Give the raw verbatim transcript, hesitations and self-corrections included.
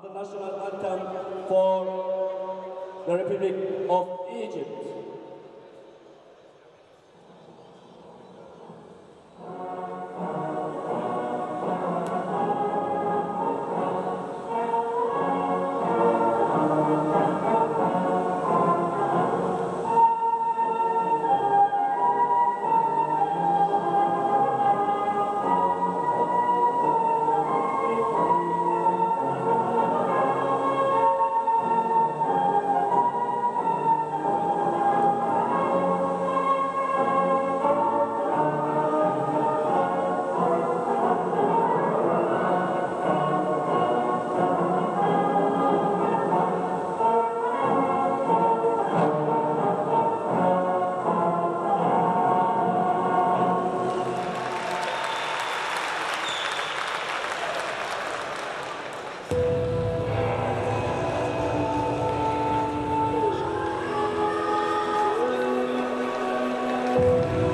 for the national anthem for the Republic of Egypt. Thank you.